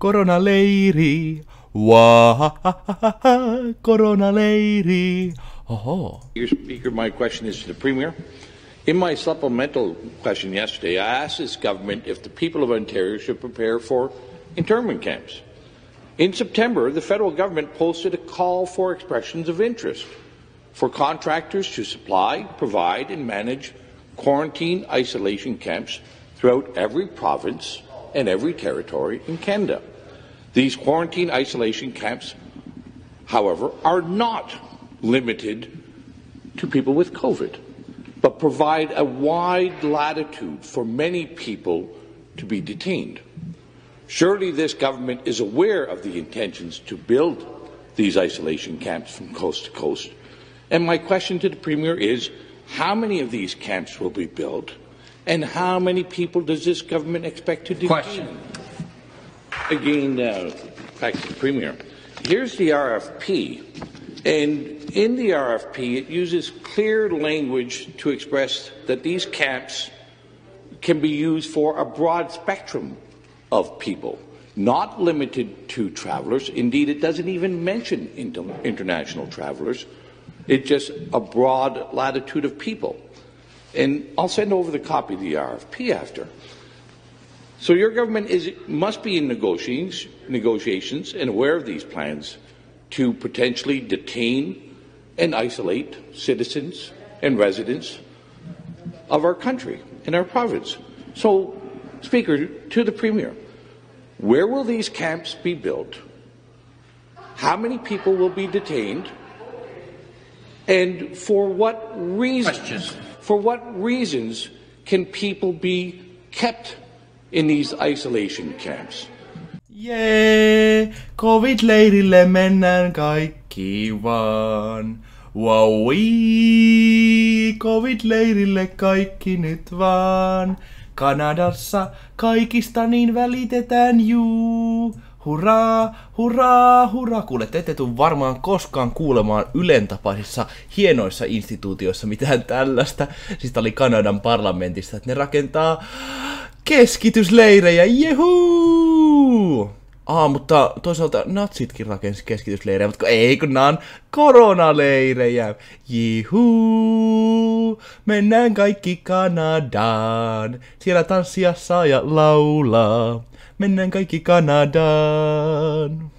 Corona lady, wah, Corona lady. Oh. Your Speaker, my question is to the Premier. In my supplemental question yesterday, I asked this government if the people of Ontario should prepare for internment camps. In September, the federal government posted a call for expressions of interest for contractors to supply, provide, and manage quarantine isolation camps throughout every province and every territory in Canada. These quarantine isolation camps, however, are not limited to people with COVID, but provide a wide latitude for many people to be detained. Surely this government is aware of the intentions to build these isolation camps from coast to coast. And my question to the Premier is, how many of these camps will be built, and how many people does this government expect to detain? Question. Again, back to the Premier. Here's the RFP. And in the RFP, it uses clear language to express that these camps can be used for a broad spectrum of people, not limited to travellers. Indeed, it doesn't even mention international travellers. It's just a broad latitude of people. And I'll send over the copy of the RFP after. So your government must be in negotiations and aware of these plans to potentially detain and isolate citizens and residents of our country and our province. So, Speaker, to the Premier, where will these camps be built? How many people will be detained? And for what reasons? Question. For what reasons can people be kept in these isolation camps? Yeah, COVID lady lemmenan kaikki vaan. Wowii, COVID leirille kaikki nyt vaan. Kanadassa kaikista niin välitetään juu. Hurraa, hurraa, hurraa. Kuule, te ette tule varmaan koskaan kuulemaan Ylen tapaisissa hienoissa instituutioissa mitään tällaista. Siis tää oli Kanadan parlamentista, että ne rakentaa keskitysleirejä, jehuu! Mutta toisaalta natsitkin rakensi keskitysleirejä, mutta ei kun nää on koronaleirejä. Jihuu, mennään kaikki Kanadaan, siellä tanssia saa ja laulaa. Mennään kaikki Kanadaan.